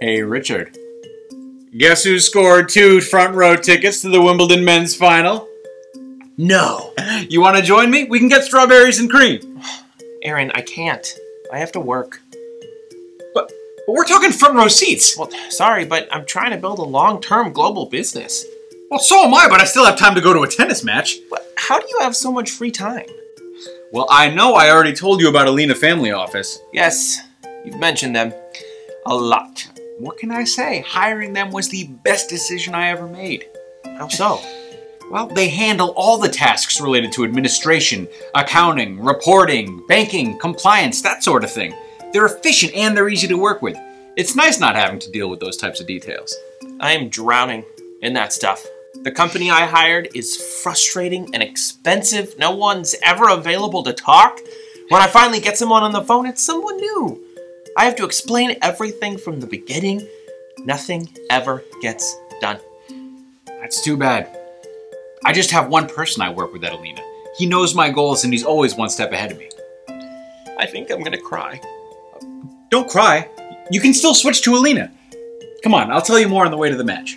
Hey, Richard. Guess who scored 2 front row tickets to the Wimbledon men's final? No. You want to join me? We can get strawberries and cream. Aaron, I can't. I have to work. But we're talking front row seats. Well, sorry, but I'm trying to build a long-term global business. Well, so am I, but I still have time to go to a tennis match. But how do you have so much free time? Well, I know I already told you about Allina Family Office. Yes, you've mentioned them a lot. What can I say? Hiring them was the best decision I ever made. How so? Well, they handle all the tasks related to administration, accounting, reporting, banking, compliance, that sort of thing. They're efficient and they're easy to work with. It's nice not having to deal with those types of details. I am drowning in that stuff. The company I hired is frustrating and expensive. No one's ever available to talk. When I finally get someone on the phone, it's someone new. I have to explain everything from the beginning. Nothing ever gets done. That's too bad. I just have one person I work with at Allina. He knows my goals and he's always one step ahead of me. I think I'm gonna cry. Don't cry. You can still switch to Allina. Come on, I'll tell you more on the way to the match.